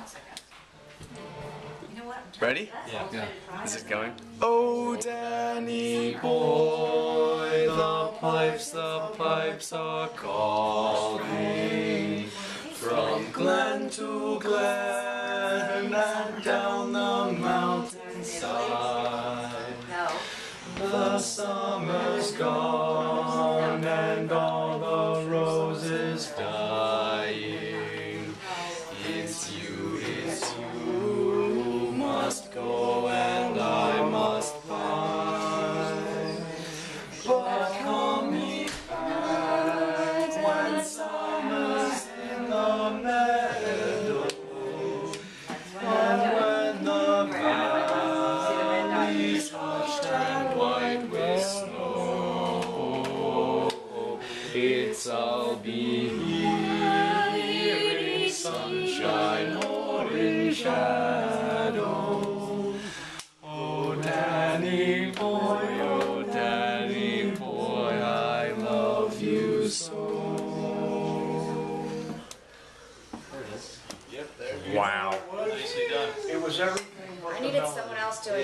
else, I guess. You know what? Ready? Yeah. Is it going? Oh, Danny Boy, the pipes are calling. From glen to glen and down the mountainside. The summer's gone and all the roses dying. It's you must go and I must find. But come me back when summer's in the meadow and when the valley's hushed and white with snow. It's I'll be here in sunshine or in shadow. Oh, Danny Boy, oh, Danny Boy, I love you so. There it is. Yep, there it is. Wow. Nicely done. It was everything. I needed someone else to it.